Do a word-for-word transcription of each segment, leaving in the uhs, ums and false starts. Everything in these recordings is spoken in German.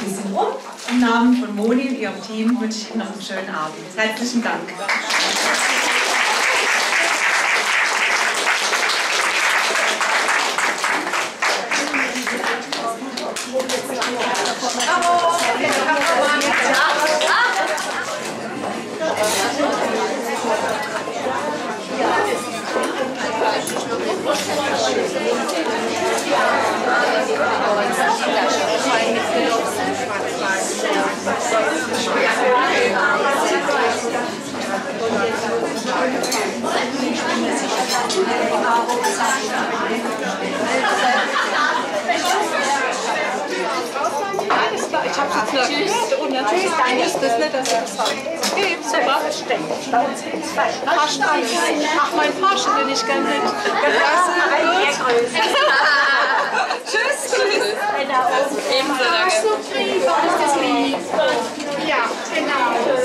diesen um. Im Namen von Moni und ihrem Team wünsche ich Ihnen noch einen schönen Abend. Herzlichen Dank. Ich habe es nur gehört und natürlich ist das nicht das Interessante. Okay, super. Ach, mein Porsche, den ich gerne hätte. Tschüss. Ebenso danke. Ja, genau.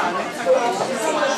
Thank you.